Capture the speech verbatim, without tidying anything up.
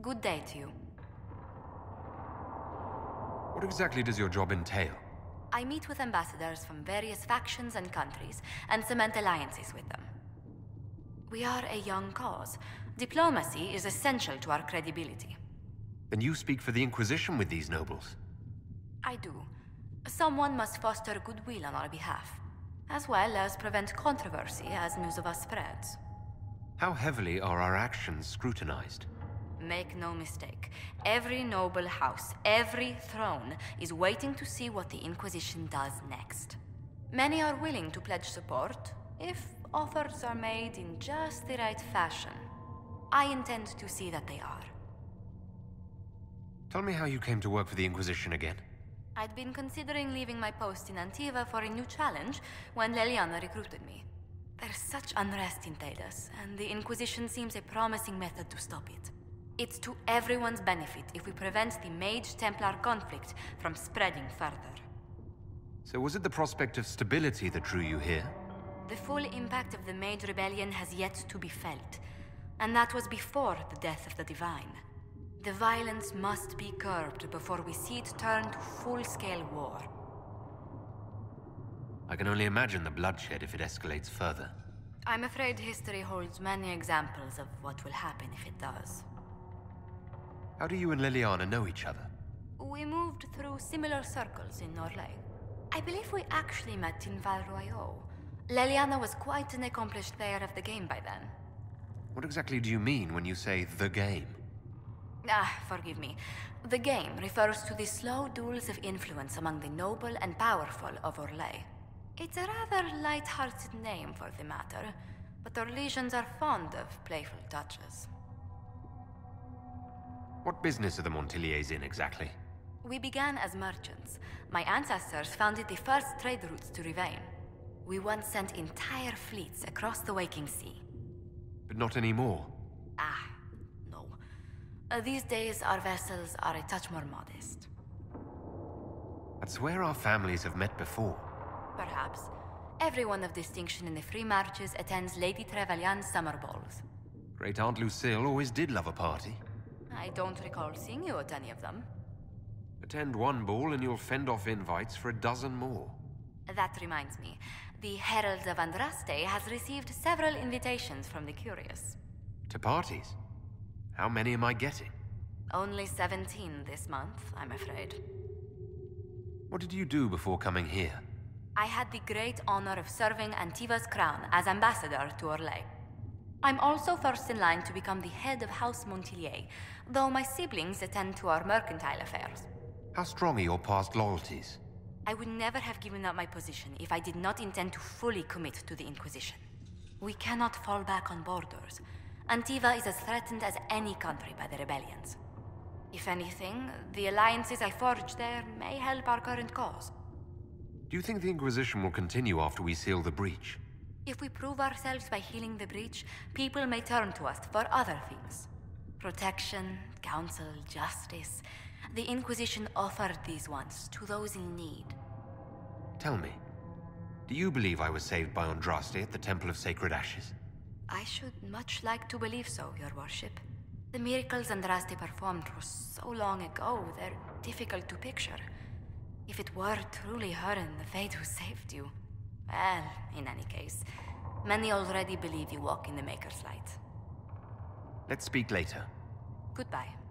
Good day to you. What exactly does your job entail? I meet with ambassadors from various factions and countries, and cement alliances with them. We are a young cause. Diplomacy is essential to our credibility. Then you speak for the Inquisition with these nobles? I do. Someone must foster goodwill on our behalf, as well as prevent controversy as news of us spreads. How heavily are our actions scrutinized? Make no mistake. Every noble house, every throne, is waiting to see what the Inquisition does next. Many are willing to pledge support, if offers are made in just the right fashion. I intend to see that they are. Tell me how you came to work for the Inquisition again. I'd been considering leaving my post in Antiva for a new challenge when Leliana recruited me. There's such unrest in Tadas, and the Inquisition seems a promising method to stop it. It's to everyone's benefit if we prevent the Mage-Templar conflict from spreading further. So was it the prospect of stability that drew you here? The full impact of the Mage Rebellion has yet to be felt, and that was before the death of the Divine. The violence must be curbed before we see it turn to full-scale war. I can only imagine the bloodshed if it escalates further. I'm afraid history holds many examples of what will happen if it does. How do you and Leliana know each other? We moved through similar circles in Orlais. I believe we actually met in Val Royeaux. Leliana was quite an accomplished player of the game by then. What exactly do you mean when you say the game? Ah, forgive me. The game refers to the slow duels of influence among the noble and powerful of Orlais. It's a rather light-hearted name for the matter, but Orlaisians are fond of playful touches. What business are the Montilyets in, exactly? We began as merchants. My ancestors founded the first trade routes to Rivain. We once sent entire fleets across the Waking Sea. But not anymore? Ah, no. Uh, these days, our vessels are a touch more modest. That's where our families have met before. Perhaps. Everyone of distinction in the Free Marches attends Lady Trevelyan's summer balls. Great Aunt Lucille always did love a party. I don't recall seeing you at any of them. Attend one ball and you'll fend off invites for a dozen more. That reminds me. The Herald of Andraste has received several invitations from the curious. To parties? How many am I getting? Only seventeen this month, I'm afraid. What did you do before coming here? I had the great honor of serving Antiva's crown as ambassador to Orlais. I'm also first in line to become the head of House Montilyet, though my siblings attend to our mercantile affairs. How strong are your past loyalties? I would never have given up my position if I did not intend to fully commit to the Inquisition. We cannot fall back on borders. Antiva is as threatened as any country by the rebellions. If anything, the alliances I forged there may help our current cause. Do you think the Inquisition will continue after we seal the breach? If we prove ourselves by healing the breach, people may turn to us for other things. Protection, counsel, justice. The Inquisition offered these ones to those in need. Tell me, do you believe I was saved by Andraste at the Temple of Sacred Ashes? I should much like to believe so, Your Worship. The miracles Andraste performed were so long ago, they're difficult to picture. If it were truly her and the Fate who saved you... Well, in any case, many already believe you walk in the Maker's light. Let's speak later. Goodbye.